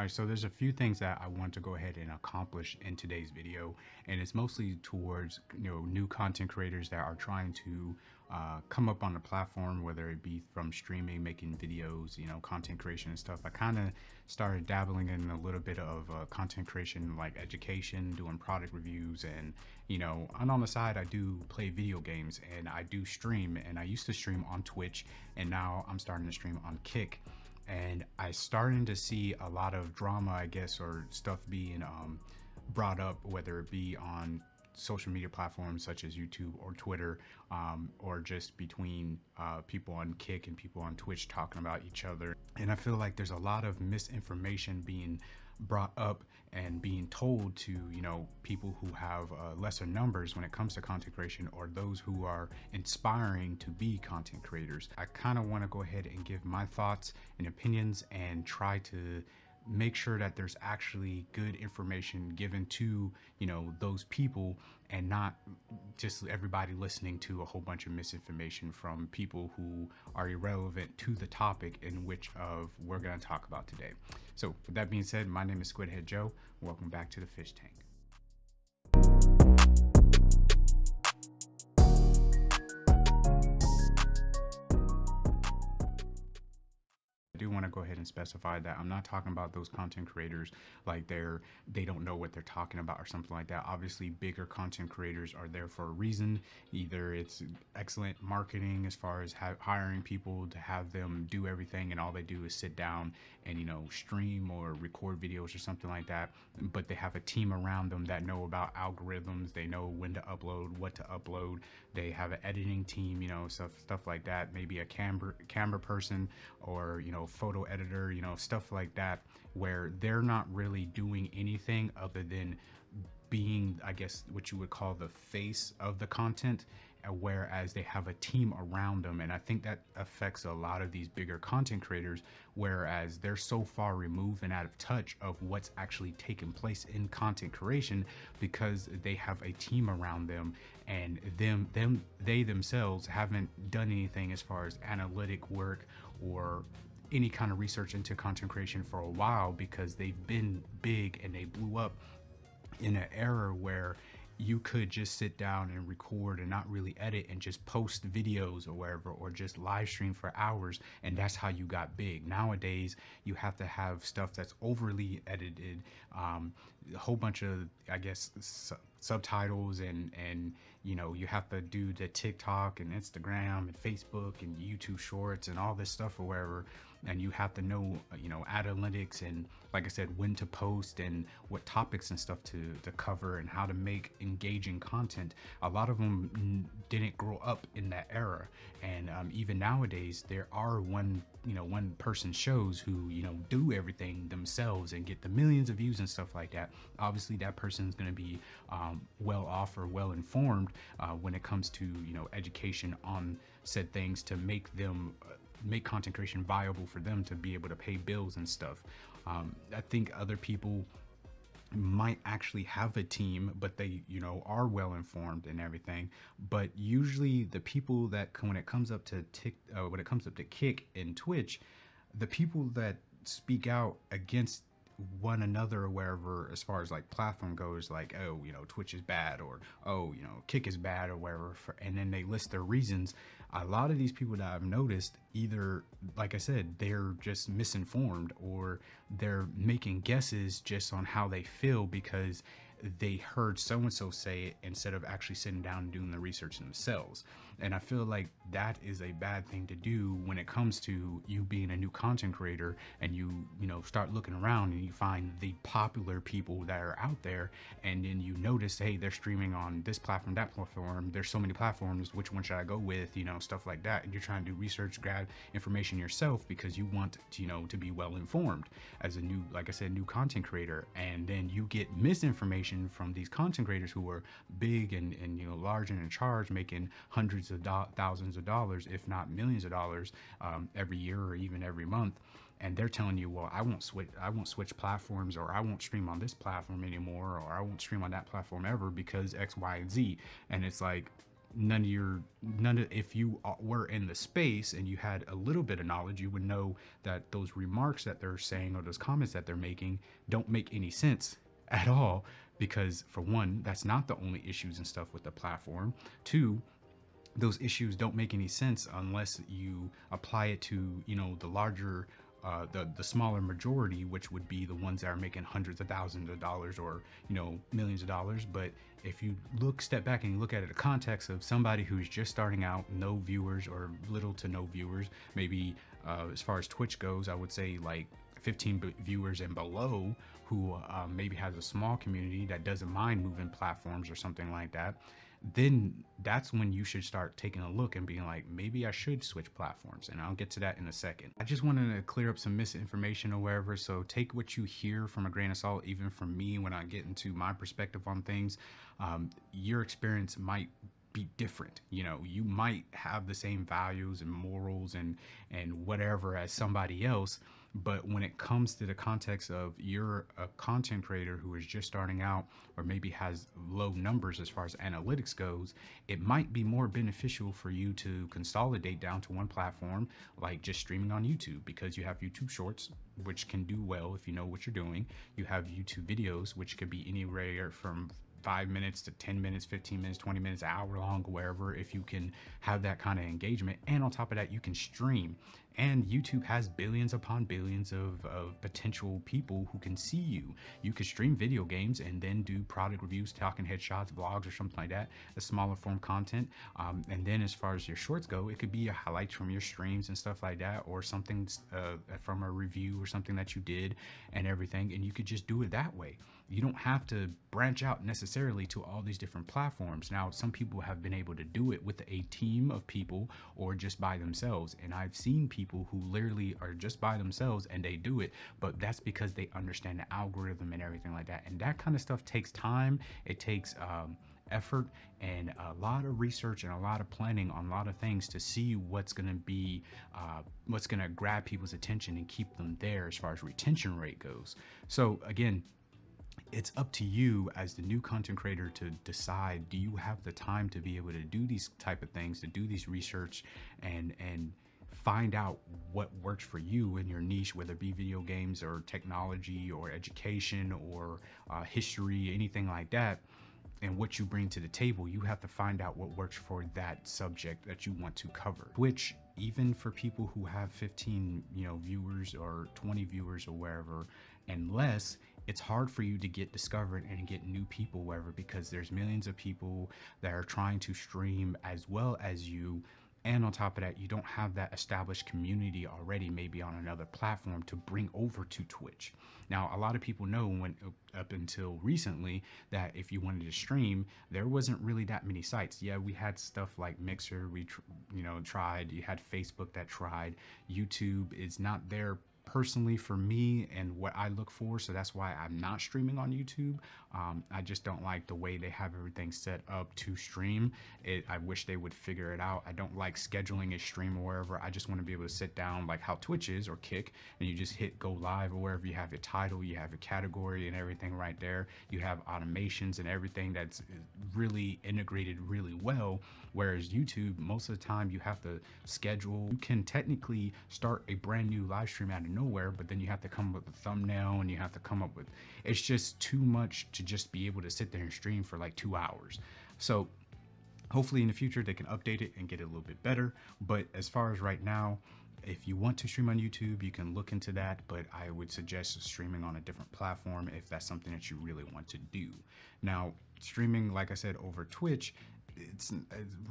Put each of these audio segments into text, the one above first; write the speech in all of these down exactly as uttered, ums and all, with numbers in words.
All right, so there's a few things that I want to go ahead and accomplish in today's video, and it's mostly towards you know new content creators that are trying to uh, come up on the platform, whether it be from streaming, making videos, you know, content creation and stuff. I kind of started dabbling in a little bit of uh, content creation, like education, doing product reviews, and you know, and on the side I do play video games and I do stream, and I used to stream on Twitch, and now I'm starting to stream on Kick. And I started to see a lot of drama, I guess, or stuff being um, brought up, whether it be on social media platforms such as YouTube or Twitter, um, or just between uh, people on Kick and people on Twitch talking about each other. And I feel like there's a lot of misinformation being brought up and being told to you know people who have uh, lesser numbers when it comes to content creation, or those who are inspiring to be content creators. I kind of want to go ahead and give my thoughts and opinions and try to make sure that there's actually good information given to you know those people, and not just everybody listening to a whole bunch of misinformation from people who are irrelevant to the topic in which of we're going to talk about today. So with that being said, my name is Squidhead Joe. Welcome back to the Fish Tank. Want to go ahead and specify that I'm not talking about those content creators like they're they don't know what they're talking about or something like that. Obviously bigger content creators are there for a reason. Either it's excellent marketing as far as hiring people to have them do everything, and all they do is sit down and you know stream or record videos or something like that, but they have a team around them that know about algorithms. They know when to upload, what to upload. They have an editing team, you know stuff stuff like that, maybe a camera camera person, or you know photo editor, you know stuff like that, where they're not really doing anything other than being, I guess, what you would call the face of the content, whereas they have a team around them. And I think that affects a lot of these bigger content creators, whereas they're so far removed and out of touch of what's actually taking place in content creation, because they have a team around them, and them them they themselves haven't done anything as far as analytic work or any kind of research into content creation for a while, because they've been big and they blew up in an era where you could just sit down and record and not really edit and just post videos or wherever, or just live stream for hours, and that's how you got big. Nowadays you have to have stuff that's overly edited, um, a whole bunch of, I guess, su subtitles, and and you know you have to do the TikTok and Instagram and Facebook and YouTube Shorts and all this stuff or wherever, and you have to know you know analytics and, like I said, when to post and what topics and stuff to to cover and how to make engaging content. A lot of them didn't grow up in that era, and um, even nowadays there are one you know one person shows who you know do everything themselves and get the millions of views and stuff like that. Obviously that person is going to be um, well off or well informed uh, when it comes to you know education on said things, to make them uh, make content creation viable for them to be able to pay bills and stuff. Um, I think other people might actually have a team, but they, you know, are well informed and everything. But usually the people that, when it comes up to tick, uh, when it comes up to Kick and Twitch, the people that speak out against one another or wherever, as far as like platform goes, like, oh, you know, Twitch is bad, or, oh, you know, Kick is bad or wherever, for, and then they list their reasons. A lot of these people that I've noticed, either, like I said, they're just misinformed, or they're making guesses just on how they feel because they heard so-and-so say it, instead of actually sitting down and doing the research themselves. And I feel like that is a bad thing to do when it comes to you being a new content creator, and you, you know, start looking around and you find the popular people that are out there, and then you notice, hey, they're streaming on this platform, that platform, there's so many platforms, which one should I go with, you know, stuff like that. And you're trying to do research, grab information yourself, because you want to, you know, to be well informed as a new, like I said, new content creator. And then you get misinformation from these content creators who are big and, and you know large and in charge, making hundreds of thousands of dollars, if not millions of dollars, um, every year or even every month. And they're telling you, well, I won't switch, I won't switch platforms, or I won't stream on this platform anymore, or I won't stream on that platform ever because X, Y, and Z. And it's like, none of your, none of, if you were in the space and you had a little bit of knowledge, you would know that those remarks that they're saying or those comments that they're making don't make any sense at all. Because for one, that's not the only issues and stuff with the platform. Two, those issues don't make any sense unless you apply it to, you know, the larger, uh, the, the smaller majority, which would be the ones that are making hundreds of thousands of dollars or, you know, millions of dollars. But if you look, step back and look at it in the context of somebody who's just starting out, no viewers or little to no viewers, maybe uh, as far as Twitch goes, I would say like fifteen viewers and below, who uh, maybe has a small community that doesn't mind moving platforms or something like that, then that's when you should start taking a look and being like, maybe I should switch platforms. And I'll get to that in a second. I just wanted to clear up some misinformation or wherever. So take what you hear from a grain of salt, even from me, when I get into my perspective on things. Um, your experience might be different. You know, you might have the same values and morals and, and whatever as somebody else. But when it comes to the context of you're a content creator who is just starting out, or maybe has low numbers as far as analytics goes, it might be more beneficial for you to consolidate down to one platform, like just streaming on YouTube, because you have YouTube Shorts, which can do well if you know what you're doing. You have YouTube videos, which could be anywhere from five minutes to ten minutes, fifteen minutes, twenty minutes, an hour long, wherever, if you can have that kind of engagement. And on top of that, you can stream, and YouTube has billions upon billions of, of potential people who can see you. You can stream video games and then do product reviews, talking headshots, vlogs, or something like that, the smaller form content. Um, and then as far as your shorts go, it could be your highlights from your streams and stuff like that, or something uh, from a review or something that you did and everything. And you could just do it that way. You don't have to branch out necessarily to all these different platforms. Now, some people have been able to do it with a team of people or just by themselves. And I've seen people who literally are just by themselves and they do it, but that's because they understand the algorithm and everything like that. And that kind of stuff takes time. It takes um, effort and a lot of research and a lot of planning on a lot of things to see what's going to be, uh, what's going to grab people's attention and keep them there as far as retention rate goes. So again, it's up to you as the new content creator to decide, do you have the time to be able to do these type of things, to do these research and, and find out what works for you in your niche, whether it be video games or technology or education or uh, history, anything like that. And what you bring to the table, you have to find out what works for that subject that you want to cover. Which, even for people who have fifteen, you know, viewers or twenty viewers or wherever, and less, it's hard for you to get discovered and get new people wherever, because there's millions of people that are trying to stream as well as you. And on top of that, you don't have that established community already, maybe on another platform, to bring over to Twitch. Now, a lot of people know, when up until recently, that if you wanted to stream, there wasn't really that many sites. Yeah, we had stuff like Mixer, we, you know, tried, you had Facebook that tried, YouTube is not there personally for me and what I look for. So that's why I'm not streaming on YouTube. Um, I just don't like the way they have everything set up to stream it. I wish they would figure it out. I don't like scheduling a stream or wherever. I just want to be able to sit down like how Twitch is or Kick, and you just hit go live or wherever. You have your title, you have your category and everything right there. You have automations and everything that's really integrated really well. Whereas YouTube, most of the time you have to schedule. You can technically start a brand new live stream at nowhere, but then you have to come up with a thumbnail and you have to come up with, it's just too much to just be able to sit there and stream for like two hours. So hopefully in the future they can update it and get it a little bit better. But as far as right now, if you want to stream on YouTube, you can look into that, but I would suggest streaming on a different platform if that's something that you really want to do. Now, streaming, like I said, over Twitch, it's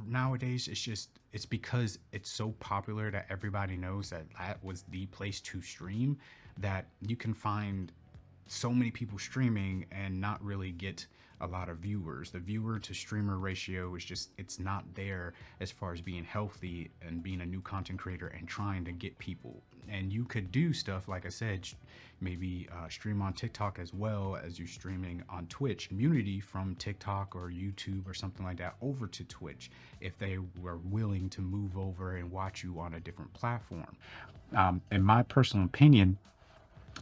nowadays, it's just, it's because it's so popular that everybody knows that that was the place to stream, that you can find so many people streaming and not really get a lot of viewers. The viewer to streamer ratio is just, it's not there as far as being healthy and being a new content creator and trying to get people. And you could do stuff, like I said, maybe uh, stream on TikTok as well as you're streaming on Twitch. Community from TikTok or YouTube or something like that over to Twitch, if they were willing to move over and watch you on a different platform. Um, in my personal opinion,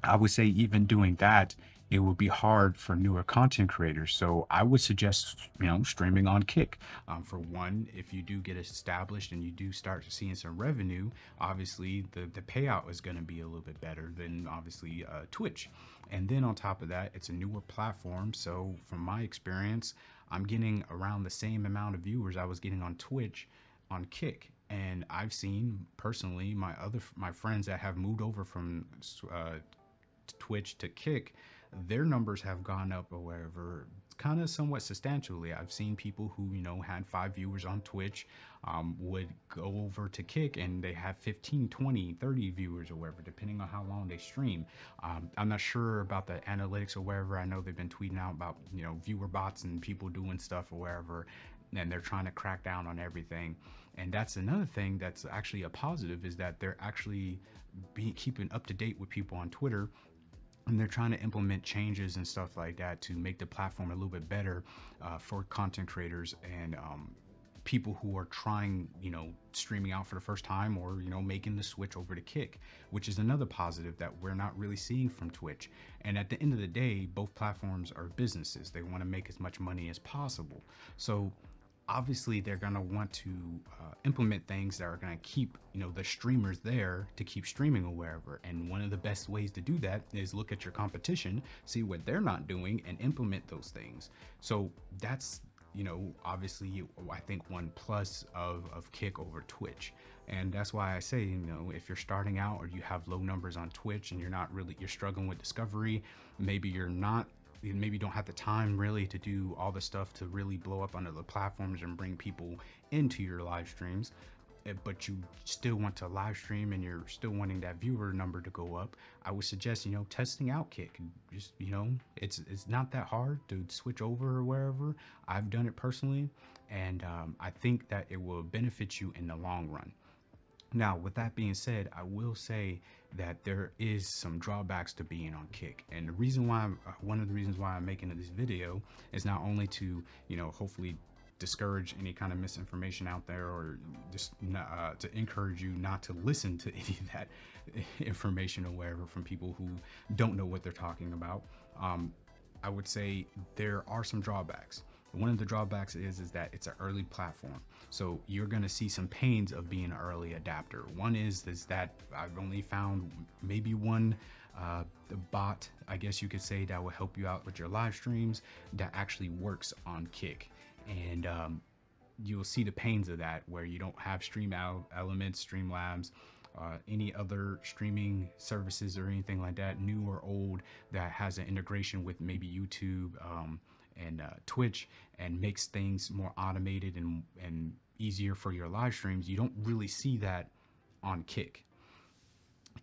I would say even doing that, it would be hard for newer content creators. So I would suggest, you know, streaming on Kick. Um, for one, if you do get established and you do start seeing some revenue, obviously the, the payout is going to be a little bit better than obviously uh, Twitch. And then on top of that, it's a newer platform. So from my experience, I'm getting around the same amount of viewers I was getting on Twitch on Kick. And I've seen personally my other my friends that have moved over from uh, Twitch to Kick, their numbers have gone up or whatever, kind of somewhat substantially. I've seen people who, you know, had five viewers on Twitch um, would go over to Kick and they have fifteen, twenty, thirty viewers or whatever, depending on how long they stream. Um, I'm not sure about the analytics or whatever. I know they've been tweeting out about, you know, viewer bots and people doing stuff or wherever, and they're trying to crack down on everything. And that's another thing that's actually a positive, is that they're actually be keeping up to date with people on Twitter. And they're trying to implement changes and stuff like that to make the platform a little bit better uh, for content creators and um, people who are trying, you know, streaming out for the first time, or, you know, making the switch over to Kick, which is another positive that we're not really seeing from Twitch. And at the end of the day, both platforms are businesses. They want to make as much money as possible. So obviously they're going to want to uh, implement things that are going to keep, you know, the streamers there to keep streaming or wherever. And one of the best ways to do that is look at your competition, see what they're not doing, and implement those things. So that's, you know, obviously I think one plus of, of Kick over Twitch. And that's why I say, you know, if you're starting out or you have low numbers on Twitch and you're not really, you're struggling with discovery, maybe you're not, maybe you don't have the time really to do all the stuff to really blow up on other platforms and bring people into your live streams, but you still want to live stream and you're still wanting that viewer number to go up, I would suggest, you know, testing out Kick. Just, you know, it's it's not that hard to switch over or wherever. I've done it personally, and um, I think that it will benefit you in the long run. Now, with that being said, I will say that there is some drawbacks to being on Kick. And the reason why, I'm, one of the reasons why I'm making this video is not only to, you know, hopefully discourage any kind of misinformation out there, or just uh, to encourage you not to listen to any of that information or whatever from people who don't know what they're talking about. Um, I would say there are some drawbacks. One of the drawbacks is, is that it's an early platform. So you're going to see some pains of being an early adapter. One is, is that I've only found maybe one uh, bot, I guess you could say, that will help you out with your live streams that actually works on Kick. And um, you'll see the pains of that, where you don't have Stream Elements, Streamlabs, Uh, any other streaming services or anything like that, new or old, that has an integration with maybe YouTube um, and uh, Twitch, and makes things more automated and, and easier for your live streams. You don't really see that on Kick.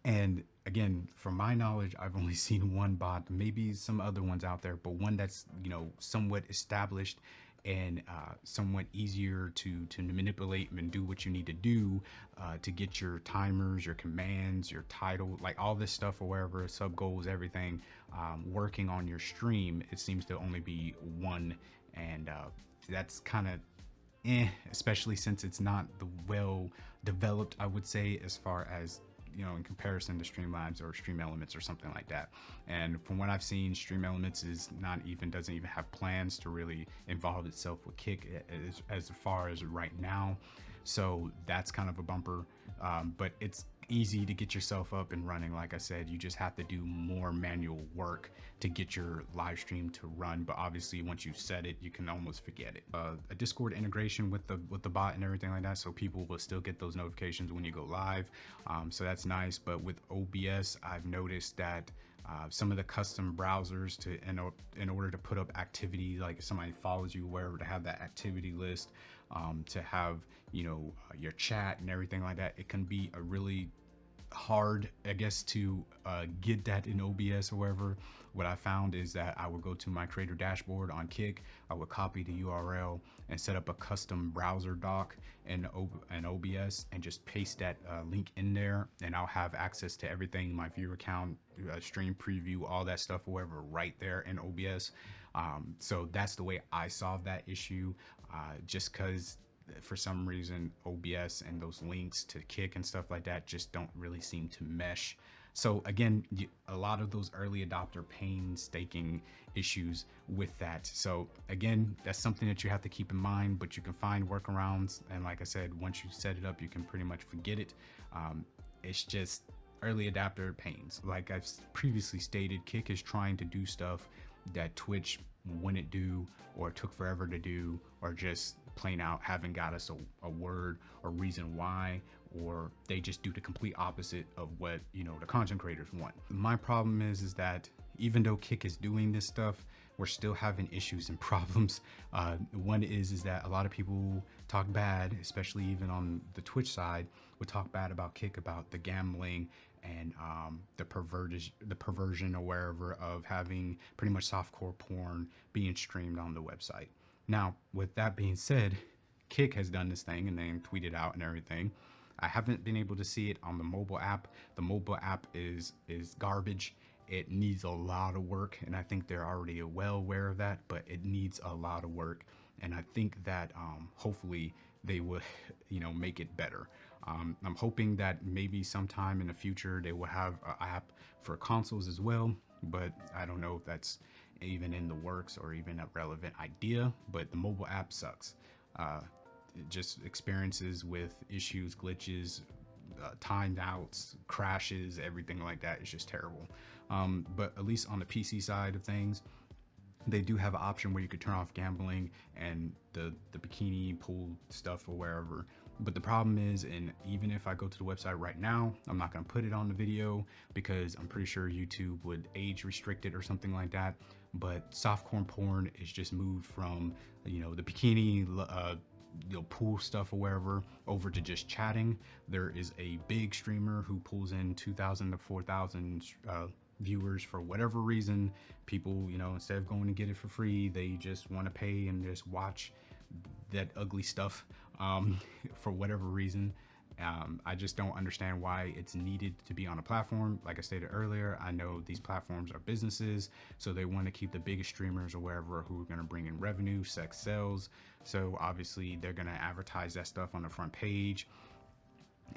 And again, from my knowledge, I've only seen one bot, maybe some other ones out there, but one that's, you know, somewhat established and uh, somewhat easier to, to manipulate and do what you need to do uh, to get your timers, your commands, your title, like all this stuff or wherever, sub goals, everything um, working on your stream. It seems to only be one, and uh, that's kind of eh, especially since it's not the well developed, I would say, as far as, you know, in comparison to Streamlabs or Stream Elements or something like that. And from what I've seen, Stream Elements is not even, doesn't even have plans to really involve itself with Kick as, as far as right now. So that's kind of a bumper, um, but it's easy to get yourself up and running. Like I said, you just have to do more manual work to get your live stream to run. But obviously once you set it, you can almost forget it. Uh, a Discord integration with the with the bot and everything like that, so people will still get those notifications when you go live. Um, so that's nice. But with O B S, I've noticed that Uh, some of the custom browsers to in, in order to put up activity, like if somebody follows you wherever, to have that activity list, um, to have, you know, uh, your chat and everything like that, it can be a really hard, I guess, to uh, get that in O B S or wherever. What I found is that I would go to my creator dashboard on Kick, I would copy the U R L and set up a custom browser doc in, in O B S and just paste that uh, link in there, and I'll have access to everything, my viewer count, Uh, stream preview, all that stuff, whatever, right there in O B S. Um, so that's the way I solved that issue, uh, just because for some reason O B S and those links to Kick and stuff like that just don't really seem to mesh. So again, a lot of those early adopter painstaking issues with that. So again, that's something that you have to keep in mind, but you can find workarounds. And like I said, once you set it up, you can pretty much forget it. Um, it's just early adopter pains. Like I've previously stated, Kick is trying to do stuff that Twitch wouldn't do, or took forever to do, or just plain out haven't got us a, a word or reason why, or they just do the complete opposite of what, you know, the content creators want. My problem is is that even though Kick is doing this stuff, we're still having issues and problems. Uh, one is is that a lot of people talk bad, especially even on the Twitch side, would talk bad about Kick, about the gambling and um, the perverted, the perversion or wherever of having pretty much softcore porn being streamed on the website. Now, with that being said, Kick has done this thing and then tweeted out and everything. I haven't been able to see it on the mobile app. The mobile app is is garbage. It needs a lot of work, and I think they're already well aware of that, but it needs a lot of work. And I think that um, hopefully they will, you know, make it better. Um, I'm hoping that maybe sometime in the future they will have an app for consoles as well, but I don't know if that's even in the works or even a relevant idea. But the mobile app sucks. Uh, just experiences with issues, glitches, uh, timeouts, crashes, everything like that is just terrible. Um, but at least on the P C side of things, they do have an option where you could turn off gambling and the, the bikini pool stuff or wherever. But the problem is, and even if I go to the website right now, I'm not gonna put it on the video because I'm pretty sure YouTube would age restrict it or something like that. But softcore porn is just moved from, you know, the bikini, uh, you know, pool stuff or wherever over to just chatting. There is a big streamer who pulls in two thousand to four thousand uh, viewers for whatever reason. People, you know, instead of going to get it for free, they just want to pay and just watch that ugly stuff um, for whatever reason. Um, I just don't understand why it's needed to be on a platform. Like I stated earlier, I know these platforms are businesses, so they want to keep the biggest streamers or wherever who are going to bring in revenue. Sex sells. So obviously they're going to advertise that stuff on the front page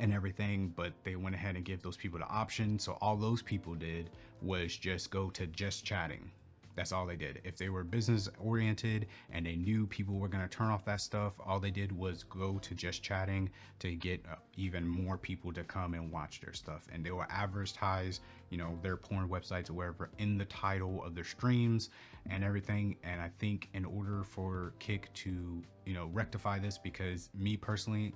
and everything, but they went ahead and give those people the option. So all those people did was just go to just chatting. That's all they did. If they were business oriented and they knew people were going to turn off that stuff, all they did was go to just chatting to get uh, even more people to come and watch their stuff. And they will advertise, you know, their porn websites or wherever in the title of their streams and everything. And I think in order for Kick to, you know, rectify this, because me personally,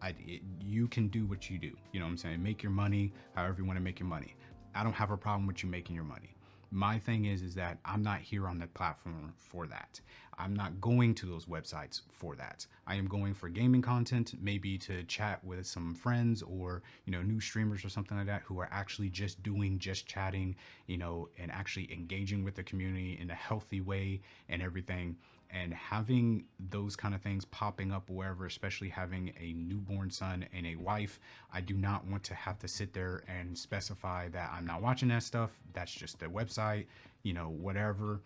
I, it, you can do what you do. You know what I'm saying? Make your money however you want to make your money. I don't have a problem with you making your money. My thing is, is that I'm not here on the platform for that. I'm not going to those websites for that. I am going for gaming content, maybe to chat with some friends or, you know, new streamers or something like that who are actually just doing, just chatting, you know, and actually engaging with the community in a healthy way and everything. And having those kind of things popping up wherever, especially having a newborn son and a wife, I do not want to have to sit there and specify that I'm not watching that stuff. That's just the website, you know, whatever.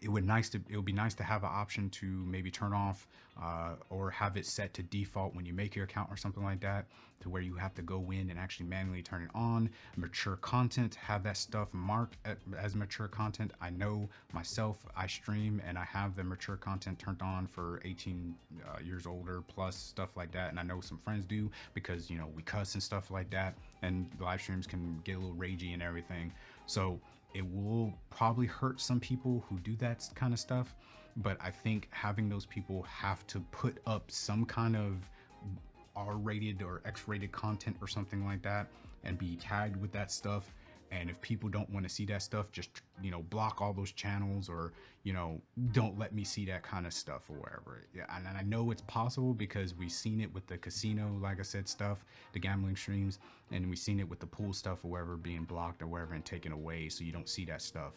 It would nice to it would be nice to have an option to maybe turn off uh, or have it set to default when you make your account or something like that, to where you have to go in and actually manually turn it on. Mature content, have that stuff marked as mature content. I know myself, I stream and I have the mature content turned on for eighteen uh, years older plus, stuff like that. And I know some friends do, because, you know, we cuss and stuff like that, and live streams can get a little ragey and everything. So it will probably hurt some people who do that kind of stuff, but I think having those people have to put up some kind of R rated or X rated content or something like that and be tagged with that stuff. And if people don't want to see that stuff, just, you know, block all those channels, or, you know, don't let me see that kind of stuff or wherever. Yeah, and I know it's possible because we've seen it with the casino, like I said, stuff, the gambling streams, and we've seen it with the pool stuff or wherever being blocked or wherever and taken away, so you don't see that stuff.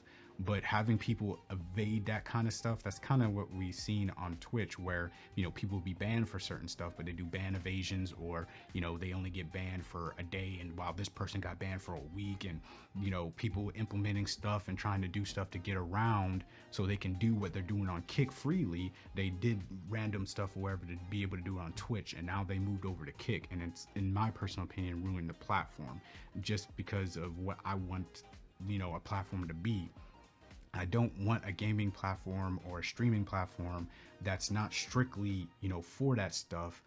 but having people evade that kind of stuff, that's kind of what we've seen on Twitch, where, you know, people will be banned for certain stuff, but they do ban evasions, or, you know, they only get banned for a day, and while this person got banned for a week, and, you know, people implementing stuff and trying to do stuff to get around so they can do what they're doing on Kick freely. They did random stuff wherever to be able to do it on Twitch, and now they moved over to Kick, and it's, in my personal opinion, ruined the platform just because of what I want, you know, a platform to be. I don't want a gaming platform or a streaming platform that's not strictly, you know, for that stuff.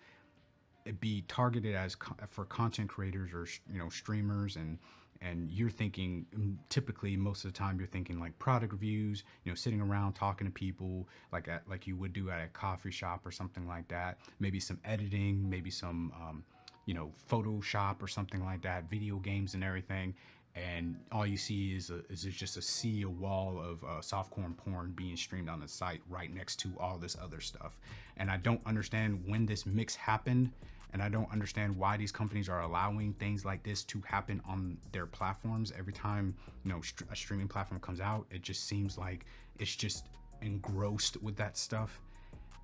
It'd be targeted as co for content creators or, you know, streamers, and and you're thinking, typically most of the time you're thinking like product reviews, you know, sitting around talking to people like at, like you would do at a coffee shop or something like that. Maybe some editing, maybe some, um, you know, Photoshop or something like that, video games and everything. And all you see is, a, is just a sea, a wall of uh, softcore porn being streamed on the site right next to all this other stuff. And I don't understand when this mix happened, and I don't understand why these companies are allowing things like this to happen on their platforms. Every time, you know, st- a streaming platform comes out, it just seems like it's just engrossed with that stuff.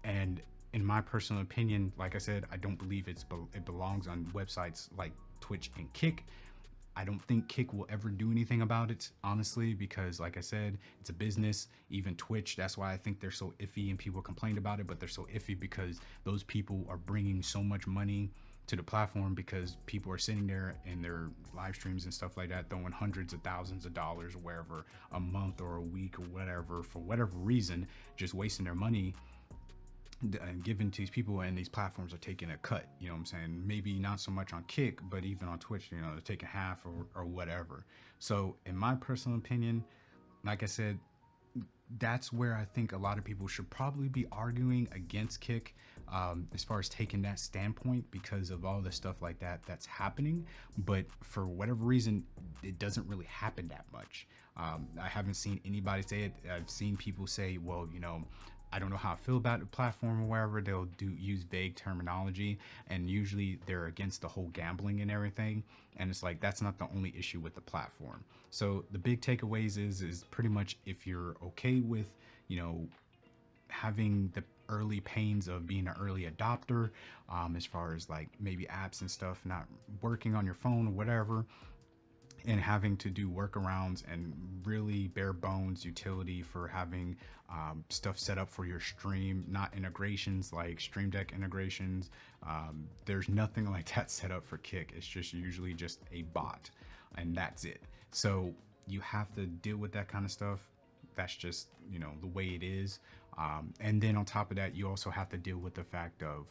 And in my personal opinion, like I said, I don't believe it's be- it belongs on websites like Twitch and Kick. I don't think Kick will ever do anything about it, honestly, because like I said, it's a business. Even Twitch, that's why I think they're so iffy, and people complained about it, but they're so iffy because those people are bringing so much money to the platform, because people are sitting there in their live streams and stuff like that, throwing hundreds of thousands of dollars or wherever a month or a week or whatever, for whatever reason, just wasting their money and given to these people, and these platforms are taking a cut. You know what I'm saying? Maybe not so much on Kick, but even on Twitch, you know, they're taking half or, or whatever. So in my personal opinion, like I said, that's where I think a lot of people should probably be arguing against Kick, um, as far as taking that standpoint, because of all the stuff like that that's happening. But for whatever reason, it doesn't really happen that much. Um, I haven't seen anybody say it. I've seen people say, well, you know, I don't know how I feel about the platform or wherever. They'll do use vague terminology, and usually they're against the whole gambling and everything. And it's like, that's not the only issue with the platform. So the big takeaways is, is pretty much, if you're okay with, you know, having the early pains of being an early adopter, um, as far as like maybe apps and stuff not working on your phone or whatever, and having to do workarounds and really bare bones utility for having um, stuff set up for your stream, not integrations like Stream Deck integrations. Um, there's nothing like that set up for Kick. It's just usually just a bot, and that's it. So you have to deal with that kind of stuff. That's just, you know, the way it is. Um, and then on top of that, you also have to deal with the fact of,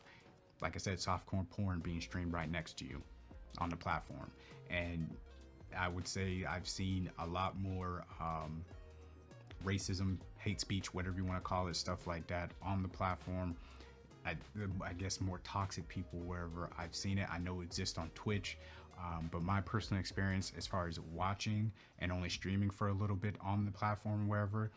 like I said, softcore porn being streamed right next to you on the platform. And I would say I've seen a lot more um, racism, hate speech, whatever you want to call it, stuff like that on the platform. I, I guess more toxic people wherever I've seen it. I know it exists on Twitch, um, but my personal experience as far as watching and only streaming for a little bit on the platform wherever,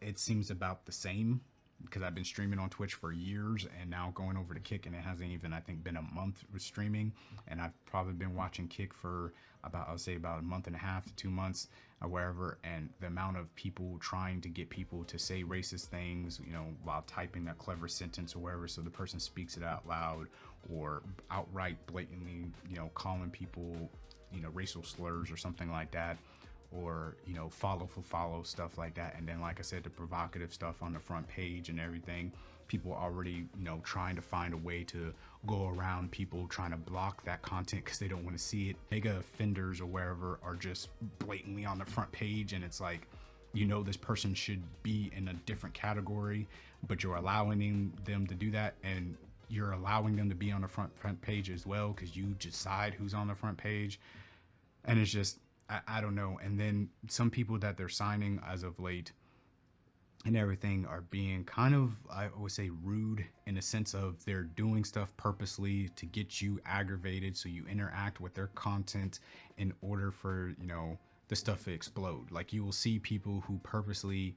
it seems about the same, because I've been streaming on Twitch for years, and now going over to Kick, and it hasn't even, I think, been a month with streaming. And I've probably been watching Kick for about, I would say about a month and a half to two months or wherever. And the amount of people trying to get people to say racist things, you know, while typing a clever sentence or wherever, so the person speaks it out loud, or outright blatantly, you know, calling people, you know, racial slurs or something like that, or, you know, follow for follow, stuff like that. And then, like I said, the provocative stuff on the front page and everything, people already, you know, trying to find a way to go around people trying to block that content because they don't want to see it. Mega offenders or wherever are just blatantly on the front page, and it's like, you know, this person should be in a different category, but you're allowing them to do that, and you're allowing them to be on the front, front page as well, because you decide who's on the front page. And it's just, I don't know. And then some people that they're signing as of late and everything are being kind of, I would say, rude, in a sense of they're doing stuff purposely to get you aggravated, so you interact with their content in order for, you know, the stuff to explode. Like, you will see people who purposely,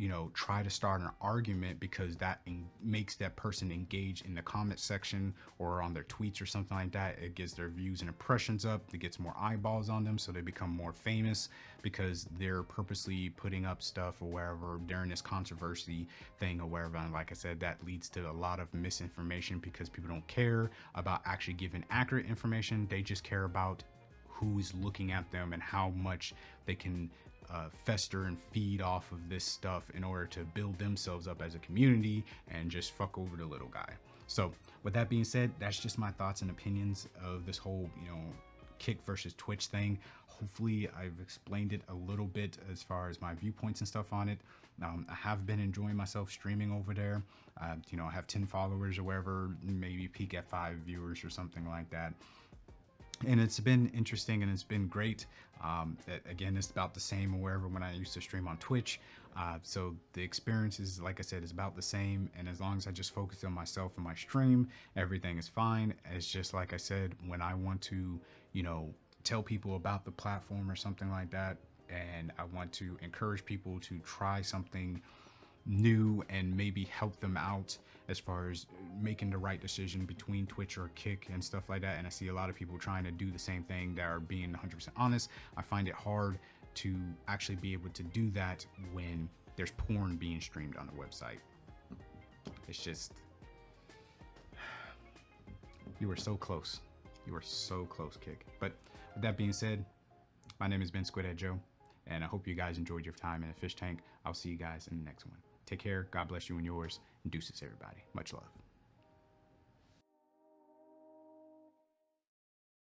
you know, try to start an argument because that makes that person engage in the comment section or on their tweets or something like that. It gets their views and impressions up. It gets more eyeballs on them, so they become more famous because they're purposely putting up stuff or wherever during this controversy thing or wherever. And like I said, that leads to a lot of misinformation because people don't care about actually giving accurate information. They just care about who's looking at them and how much they can uh, fester and feed off of this stuff in order to build themselves up as a community and just fuck over the little guy. So with that being said, that's just my thoughts and opinions of this whole, you know, Kick versus Twitch thing. Hopefully I've explained it a little bit as far as my viewpoints and stuff on it. Um, I have been enjoying myself streaming over there. Uh, you know, I have ten followers or wherever, maybe peak at five viewers or something like that. And it's been interesting and it's been great. Um, again, it's about the same wherever when I used to stream on Twitch. Uh, so the experience is, like I said, is about the same. And as long as I just focus on myself and my stream, everything is fine. It's just like I said, when I want to, you know, tell people about the platform or something like that, and I want to encourage people to try something new and maybe help them out as far as making the right decision between Twitch or Kick and stuff like that. And I see a lot of people trying to do the same thing that are being one hundred percent honest. I find it hard to actually be able to do that when there's porn being streamed on the website. It's just, you were so close. You were so close, Kick. But with that being said, my name has been Squidhead Joe, and I hope you guys enjoyed your time in the Fish Tank. I'll see you guys in the next one. Take care. God bless you and yours. And deuces, everybody. Much love.